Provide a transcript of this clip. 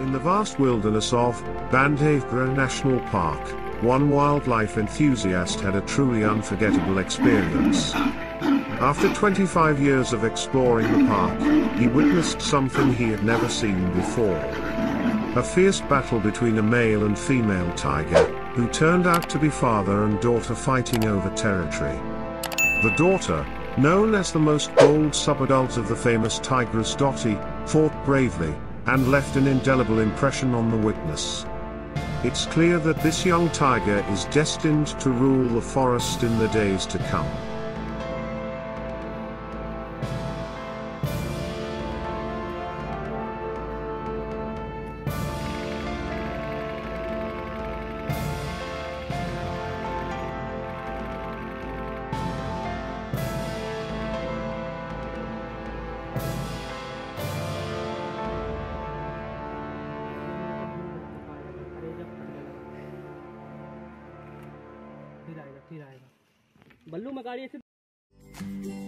In the vast wilderness of Bandhavgarh National Park, one wildlife enthusiast had a truly unforgettable experience. After 25 years of exploring the park, he witnessed something he had never seen before. A fierce battle between a male and female tiger, who turned out to be father and daughter fighting over territory. The daughter, known as the most bold subadult of the famous tigress Dotty, fought bravely, and left an indelible impression on the witness. It's clear that this young tiger is destined to rule the forest in the days to come. बल्लू मकाड़ी ऐसे